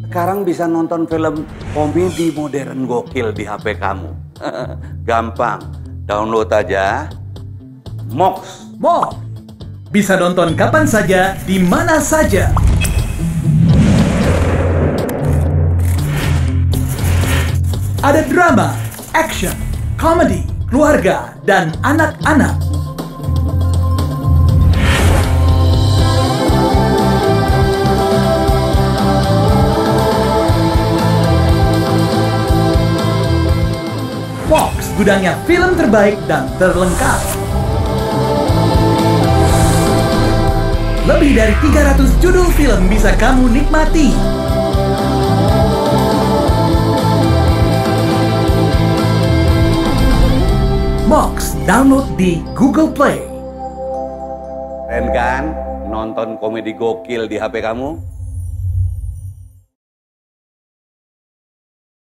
Sekarang bisa nonton film komedi modern gokil di HP kamu. Gampang, download aja Mox. Mox bisa nonton kapan saja, di mana saja. Ada drama, action, komedi, keluarga, dan anak-anak. Fox, gudangnya film terbaik dan terlengkap. Lebih dari 300 judul film bisa kamu nikmati. Mox, download di Google Play. Keren kan? Nonton komedi gokil di HP kamu?